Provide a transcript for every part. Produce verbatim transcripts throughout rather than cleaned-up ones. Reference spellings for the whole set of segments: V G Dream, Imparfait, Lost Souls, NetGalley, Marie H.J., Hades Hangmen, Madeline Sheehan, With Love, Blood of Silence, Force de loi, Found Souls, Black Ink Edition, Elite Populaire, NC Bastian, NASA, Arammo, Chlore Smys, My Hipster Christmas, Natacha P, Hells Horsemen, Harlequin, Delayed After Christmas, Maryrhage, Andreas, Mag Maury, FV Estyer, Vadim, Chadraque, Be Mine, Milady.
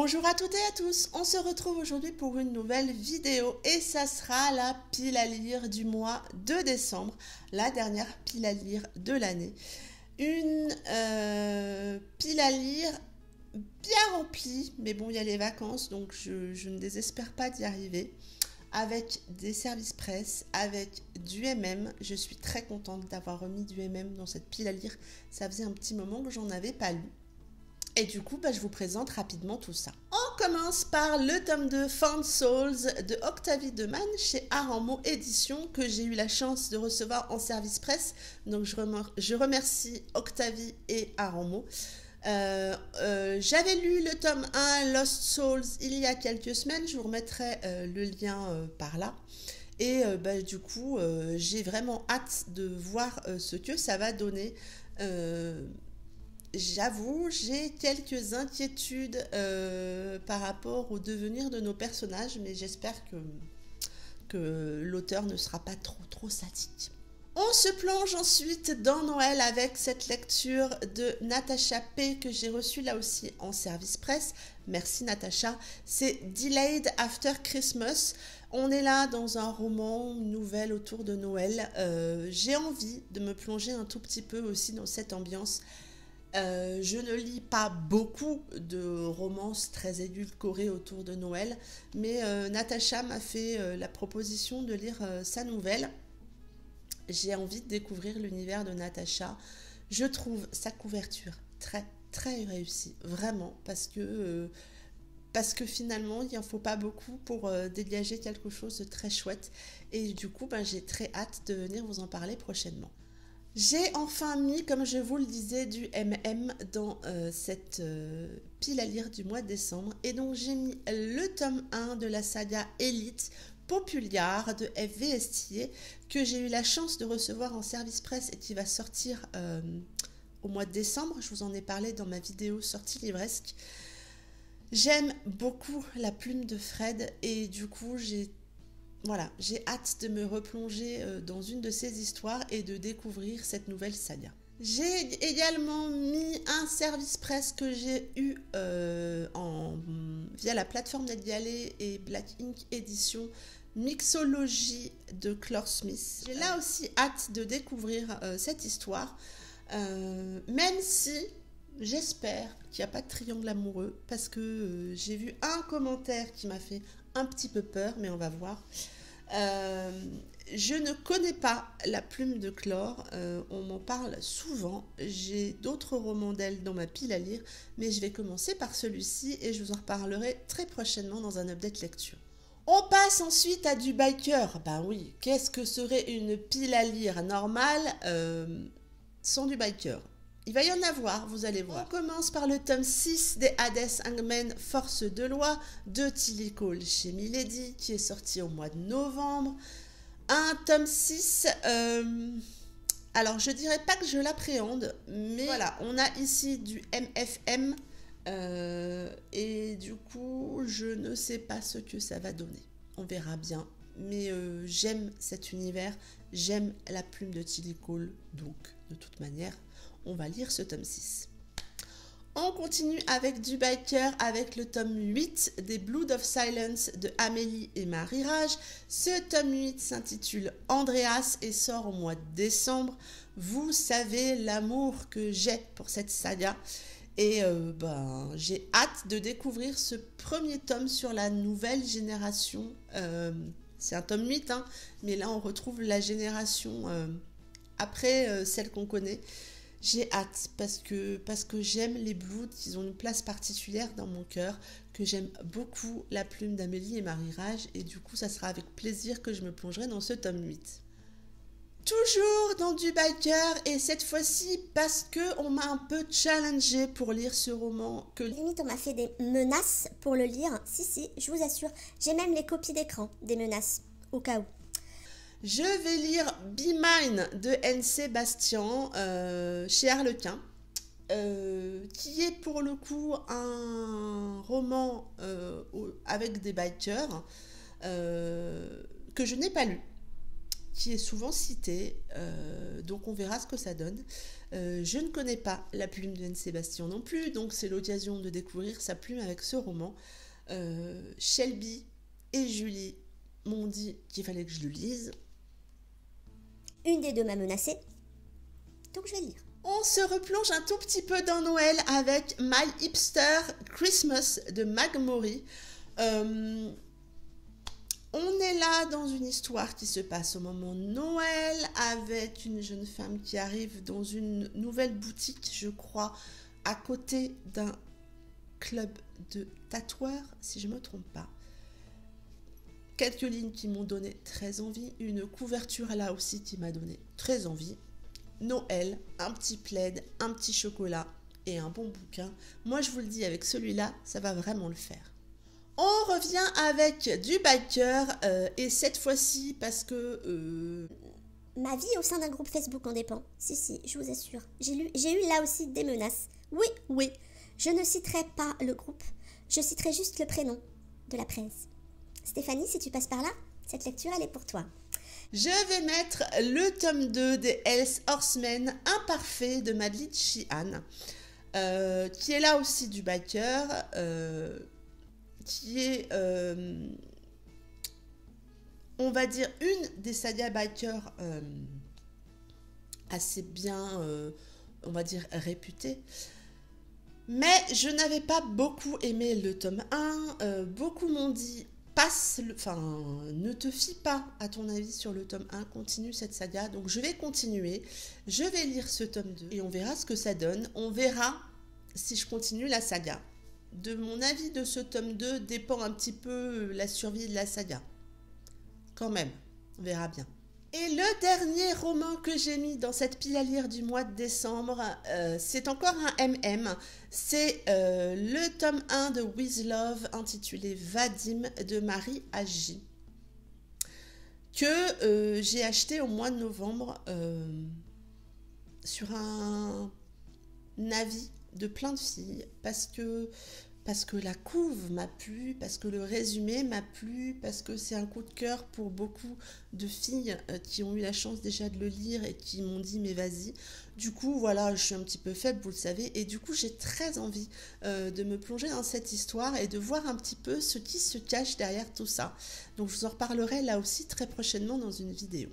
Bonjour à toutes et à tous, on se retrouve aujourd'hui pour une nouvelle vidéo et ça sera la pile à lire du mois de décembre, la dernière pile à lire de l'année. Une euh, pile à lire bien remplie, mais bon il y a les vacances donc je, je ne désespère pas d'y arriver. Avec des services presse, avec du M M, je suis très contente d'avoir remis du M M dans cette pile à lire, ça faisait un petit moment que j'en avais pas lu. Et du coup, bah, je vous présente rapidement tout ça. On commence par le tome deux Found Souls de Octavie Demanne chez Arammo Édition que j'ai eu la chance de recevoir en service presse. Donc je, remer je remercie Octavie et Arammo. Euh, euh, J'avais lu le tome un Lost Souls il y a quelques semaines. Je vous remettrai euh, le lien euh, par là. Et euh, bah, du coup, euh, j'ai vraiment hâte de voir euh, ce que ça va donner. Euh, J'avoue, j'ai quelques inquiétudes euh, par rapport au devenir de nos personnages, mais j'espère que, que l'auteur ne sera pas trop, trop sadique. On se plonge ensuite dans Noël avec cette lecture de Natacha P que j'ai reçue là aussi en service presse. Merci Natacha. C'est Delayed After Christmas. On est là dans un roman, une nouvelle autour de Noël. Euh, j'ai envie de me plonger un tout petit peu aussi dans cette ambiance. Euh, je ne lis pas beaucoup de romances très édulcorées autour de Noël, mais euh, Natacha m'a fait euh, la proposition de lire euh, sa nouvelle. J'ai envie de découvrir l'univers de Natacha. Je trouve sa couverture très très réussie, vraiment, parce que, euh, parce que finalement il n'en faut pas beaucoup pour euh, dégager quelque chose de très chouette. Et du coup ben, j'ai très hâte de venir vous en parler prochainement. J'ai enfin mis, comme je vous le disais, du M M dans euh, cette euh, pile à lire du mois de décembre. Et donc j'ai mis le tome un de la saga Elite Populaire de F V Estyer que j'ai eu la chance de recevoir en service presse et qui va sortir euh, au mois de décembre. Je vous en ai parlé dans ma vidéo sortie livresque. J'aime beaucoup la plume de Fred et du coup j'ai... Voilà, j'ai hâte de me replonger dans une de ces histoires et de découvrir cette nouvelle saga. J'ai également mis un service presse que j'ai eu euh, en, via la plateforme NetGalley et Black Ink Edition, Mixologie de Chlore Smys. J'ai là aussi hâte de découvrir euh, cette histoire, euh, même si j'espère qu'il n'y a pas de triangle amoureux, parce que euh, j'ai vu un commentaire qui m'a fait... un petit peu peur, mais on va voir. Euh, je ne connais pas la plume de Chlore, euh, on m'en parle souvent. J'ai d'autres romans d'elle dans ma pile à lire, mais je vais commencer par celui-ci et je vous en reparlerai très prochainement dans un update lecture. On passe ensuite à du biker. Ben oui, qu'est-ce que serait une pile à lire normale euh, sans du biker? Il va y en avoir, vous allez voir. On commence par le tome six des Hades Hangmen, Force de loi, de Tillie Cole chez Milady, qui est sorti au mois de novembre. Un tome six, euh... alors je dirais pas que je l'appréhende, mais voilà, on a ici du M F M, euh... et du coup, je ne sais pas ce que ça va donner. On verra bien, mais euh, j'aime cet univers, j'aime la plume de Tillie Cole, donc de toute manière... on va lire ce tome six. On continue avec du biker avec le tome huit des Blood of Silence de Amhéliie et Maryrhage. Ce tome huit s'intitule Andreas et sort au mois de décembre. Vous savez l'amour que j'ai pour cette saga. Et euh, ben, j'ai hâte de découvrir ce premier tome sur la nouvelle génération. Euh, C'est un tome huit, hein, mais là on retrouve la génération euh, après euh, celle qu'on connaît. J'ai hâte parce que, parce que j'aime les Bloods, ils ont une place particulière dans mon cœur, que j'aime beaucoup la plume d'Amhéliie et Maryrhage et du coup ça sera avec plaisir que je me plongerai dans ce tome huit. Toujours dans du biker et cette fois-ci parce qu'on m'a un peu challengée pour lire ce roman que... Limite on m'a fait des menaces pour le lire, si si, je vous assure, j'ai même les copies d'écran des menaces, au cas où. Je vais lire Be Mine de N C Bastian euh, chez Harlequin, euh, qui est pour le coup un roman euh, avec des bikers euh, que je n'ai pas lu, qui est souvent citée, euh, donc on verra ce que ça donne. Euh, je ne connais pas la plume de N C Bastian non plus, donc c'est l'occasion de découvrir sa plume avec ce roman. Euh, Shelby et Julie m'ont dit qu'il fallait que je le lise. Une des deux m'a menacée, donc je vais lire. On se replonge un tout petit peu dans Noël avec My Hipster Christmas de Mag Maury. Euh, on est là dans une histoire qui se passe au moment de Noël avec une jeune femme qui arrive dans une nouvelle boutique, je crois, à côté d'un club de tatoueurs, si je ne me trompe pas. Quelques lignes qui m'ont donné très envie, une couverture là aussi qui m'a donné très envie. Noël, un petit plaid, un petit chocolat et un bon bouquin. Moi, je vous le dis, avec celui-là, ça va vraiment le faire. On revient avec du biker euh, et cette fois-ci parce que... Euh... Ma vie au sein d'un groupe Facebook en dépend. Si, si, je vous assure. J'ai eu là aussi des menaces. Oui, oui. Je ne citerai pas le groupe. Je citerai juste le prénom de la presse. Stéphanie, si tu passes par là, cette lecture, elle est pour toi. Je vais mettre le tome deux des Hells Horsemen, Imparfait de Madeline Sheehan, euh, qui est là aussi du biker, euh, qui est, euh, on va dire, une des sagas biker euh, assez bien, euh, on va dire, réputée. Mais je n'avais pas beaucoup aimé le tome un, euh, beaucoup m'ont dit... Passe le, enfin, ne te fie pas à ton avis sur le tome un, continue cette saga. Donc je vais continuer, je vais lire ce tome deux et on verra ce que ça donne. On verra si je continue la saga. De mon avis de ce tome deux dépend un petit peu la survie de la saga. Quand même, on verra bien. Et le dernier roman que j'ai mis dans cette pile à lire du mois de décembre, euh, c'est encore un M M. C'est euh, le tome un de With Love intitulé Vadim de Marie H J que euh, j'ai acheté au mois de novembre euh, sur un avis de plein de filles parce que, parce que la couve m'a plu, parce que le résumé m'a plu, parce que c'est un coup de cœur pour beaucoup de filles qui ont eu la chance déjà de le lire et qui m'ont dit « mais vas-y ». Du coup, voilà, je suis un petit peu faible, vous le savez, et du coup, j'ai très envie euh, de me plonger dans cette histoire et de voir un petit peu ce qui se cache derrière tout ça. Donc, je vous en reparlerai là aussi très prochainement dans une vidéo.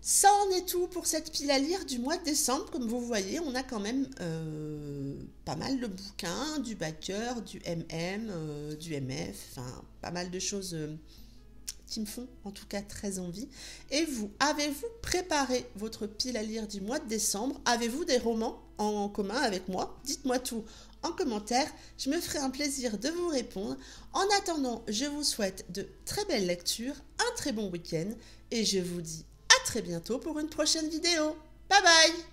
Ça en est tout pour cette pile à lire du mois de décembre. Comme vous voyez, on a quand même euh, pas mal de bouquins, du backer, du M M, euh, du M F, enfin pas mal de choses euh, qui me font en tout cas très envie. Et vous, avez-vous préparé votre pile à lire du mois de décembre? Avez-vous des romans en commun avec moi? Dites-moi tout en commentaire, je me ferai un plaisir de vous répondre. En attendant, je vous souhaite de très belles lectures, un très bon week-end et je vous dis à très bientôt pour une prochaine vidéo. Bye bye!